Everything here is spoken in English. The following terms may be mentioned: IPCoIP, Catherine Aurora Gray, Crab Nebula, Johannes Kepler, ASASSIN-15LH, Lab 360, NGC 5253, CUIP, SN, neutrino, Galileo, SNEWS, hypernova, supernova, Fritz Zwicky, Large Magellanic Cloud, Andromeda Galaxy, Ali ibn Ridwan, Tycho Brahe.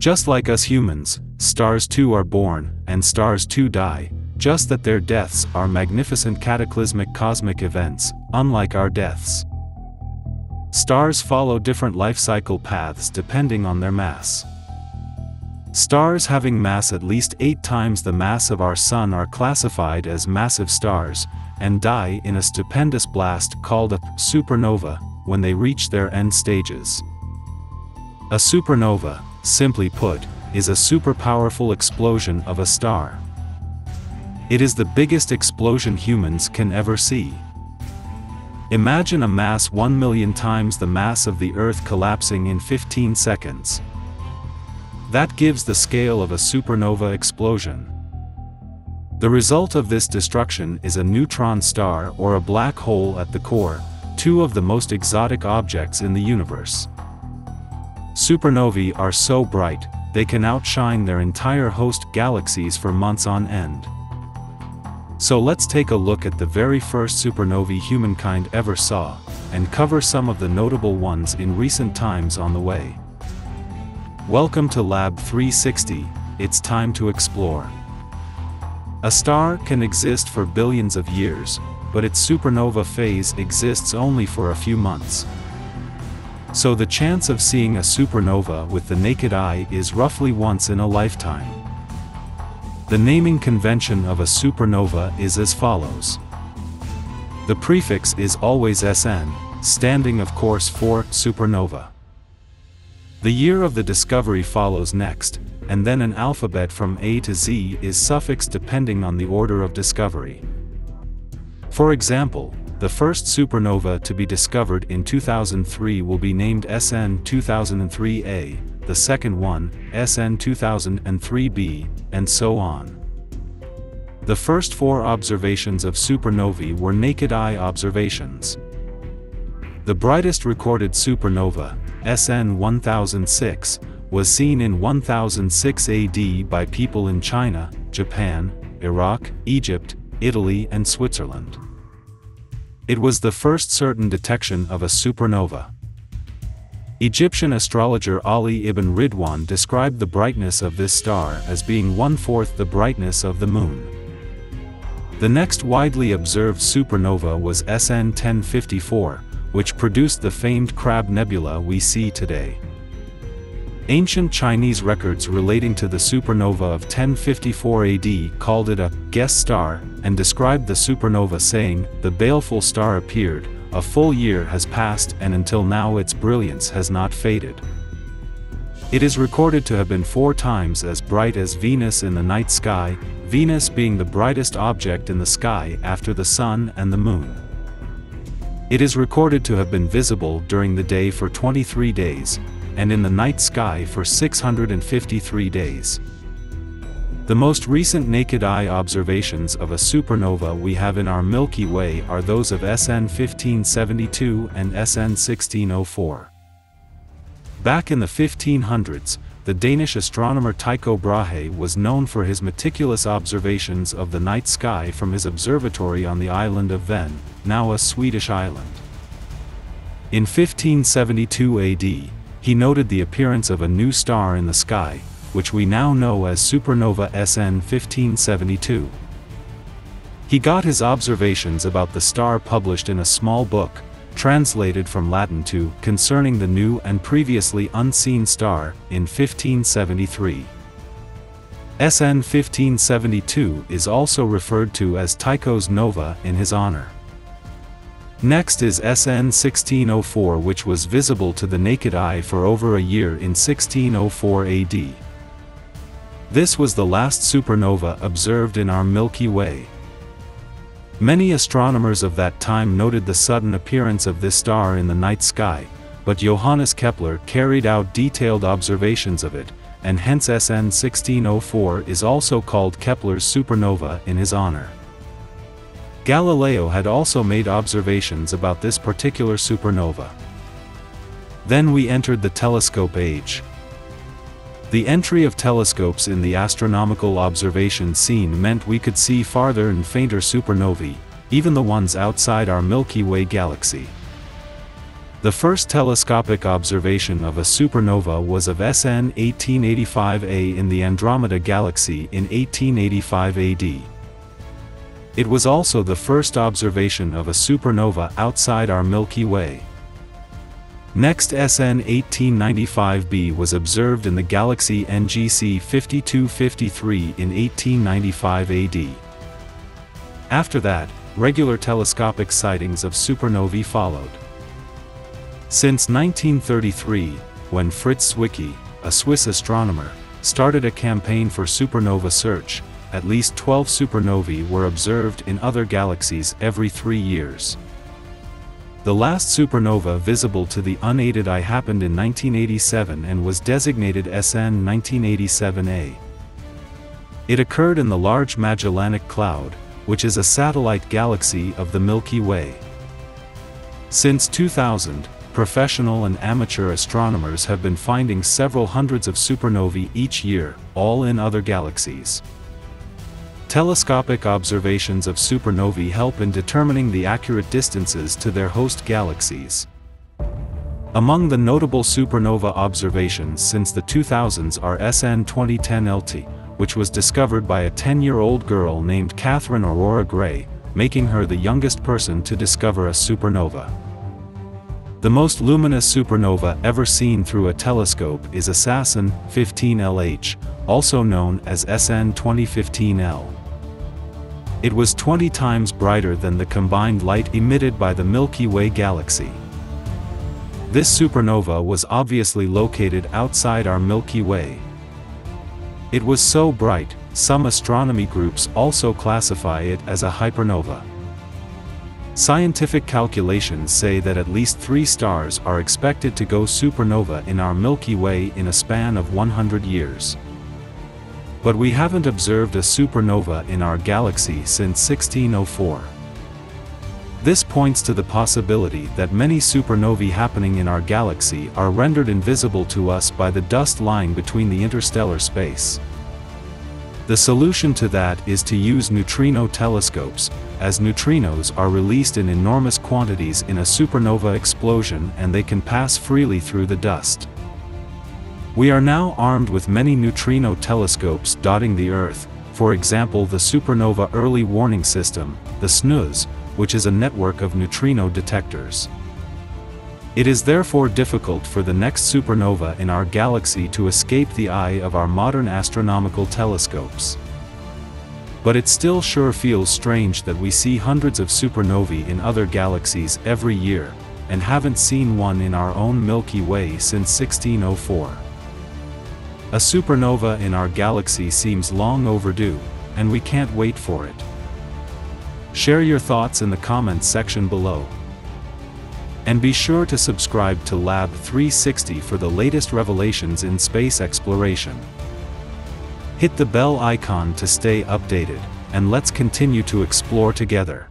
Just like us humans, stars too are born, and stars too die, just that their deaths are magnificent cataclysmic cosmic events, unlike our deaths. Stars follow different life cycle paths depending on their mass. Stars having mass at least 8 times the mass of our Sun are classified as massive stars, and die in a stupendous blast called a supernova, when they reach their end stages. A supernova, simply put, is a super-powerful explosion of a star. It is the biggest explosion humans can ever see. Imagine a mass 1,000,000 times the mass of the Earth collapsing in 15 seconds. That gives the scale of a supernova explosion. The result of this destruction is a neutron star or a black hole at the core, two of the most exotic objects in the universe. Supernovae are so bright, they can outshine their entire host galaxies for months on end. So let's take a look at the very first supernovae humankind ever saw, and cover some of the notable ones in recent times on the way. Welcome to Lab 360, it's time to explore. A star can exist for billions of years, but its supernova phase exists only for a few months. So the chance of seeing a supernova with the naked eye is roughly once in a lifetime. The naming convention of a supernova is as follows. The prefix is always SN, standing of course for supernova. The year of the discovery follows next, and then an alphabet from A to Z is suffixed depending on the order of discovery. For example, the first supernova to be discovered in 2003 will be named SN 2003A. The second one, SN 2003b, and so on. The first 4 observations of supernovae were naked-eye observations. The brightest recorded supernova, SN 1006, was seen in 1006 AD by people in China, Japan, Iraq, Egypt, Italy, and Switzerland. It was the first certain detection of a supernova. Egyptian astrologer Ali ibn Ridwan described the brightness of this star as being 1/4 the brightness of the Moon. The next widely observed supernova was SN 1054, which produced the famed Crab Nebula we see today. Ancient Chinese records relating to the supernova of 1054 AD called it a guest star and described the supernova saying, "The baleful star appeared. A full year has passed and until now its brilliance has not faded." It is recorded to have been 4 times as bright as Venus in the night sky, Venus being the brightest object in the sky after the Sun and the Moon. It is recorded to have been visible during the day for 23 days, and in the night sky for 653 days. The most recent naked-eye observations of a supernova we have in our Milky Way are those of SN 1572 and SN 1604. Back in the 1500s, the Danish astronomer Tycho Brahe was known for his meticulous observations of the night sky from his observatory on the island of Ven, now a Swedish island. In 1572 AD, he noted the appearance of a new star in the sky, which we now know as supernova SN 1572. He got his observations about the star published in a small book, translated from Latin to Concerning the New and Previously Unseen Star, in 1573. SN 1572 is also referred to as Tycho's Nova in his honor. Next is SN 1604, which was visible to the naked eye for over a year in 1604 AD. This was the last supernova observed in our Milky Way. Many astronomers of that time noted the sudden appearance of this star in the night sky, but Johannes Kepler carried out detailed observations of it, and hence SN 1604 is also called Kepler's supernova in his honor. Galileo had also made observations about this particular supernova. Then we entered the telescope age. The entry of telescopes in the astronomical observation scene meant we could see farther and fainter supernovae, even the ones outside our Milky Way galaxy. The first telescopic observation of a supernova was of SN 1885A in the Andromeda Galaxy in 1885 AD. It was also the first observation of a supernova outside our Milky Way. Next, SN 1895b was observed in the galaxy NGC 5253 in 1895 AD. After that, regular telescopic sightings of supernovae followed. Since 1933, when Fritz Zwicky, a Swiss astronomer, started a campaign for supernova search, at least 12 supernovae were observed in other galaxies every 3 years. The last supernova visible to the unaided eye happened in 1987 and was designated SN 1987A. It occurred in the Large Magellanic Cloud, which is a satellite galaxy of the Milky Way. Since 2000, professional and amateur astronomers have been finding several hundreds of supernovae each year, all in other galaxies. Telescopic observations of supernovae help in determining the accurate distances to their host galaxies. Among the notable supernova observations since the 2000s are SN 2010LT, which was discovered by a 10-year-old girl named Catherine Aurora Gray, making her the youngest person to discover a supernova. The most luminous supernova ever seen through a telescope is ASASSIN-15LH, also known as SN 2015L. It was 20 times brighter than the combined light emitted by the Milky Way galaxy. This supernova was obviously located outside our Milky Way. It was so bright, some astronomy groups also classify it as a hypernova. Scientific calculations say that at least 3 stars are expected to go supernova in our Milky Way in a span of 100 years. But we haven't observed a supernova in our galaxy since 1604. This points to the possibility that many supernovae happening in our galaxy are rendered invisible to us by the dust lying between the interstellar space. The solution to that is to use neutrino telescopes, as neutrinos are released in enormous quantities in a supernova explosion and they can pass freely through the dust. We are now armed with many neutrino telescopes dotting the Earth, for example the Supernova Early Warning System, the SNEWS, which is a network of neutrino detectors. It is therefore difficult for the next supernova in our galaxy to escape the eye of our modern astronomical telescopes. But it still sure feels strange that we see hundreds of supernovae in other galaxies every year, and haven't seen one in our own Milky Way since 1604. A supernova in our galaxy seems long overdue, and we can't wait for it. Share your thoughts in the comments section below. And be sure to subscribe to Lab 360 for the latest revelations in space exploration. Hit the bell icon to stay updated, and let's continue to explore together.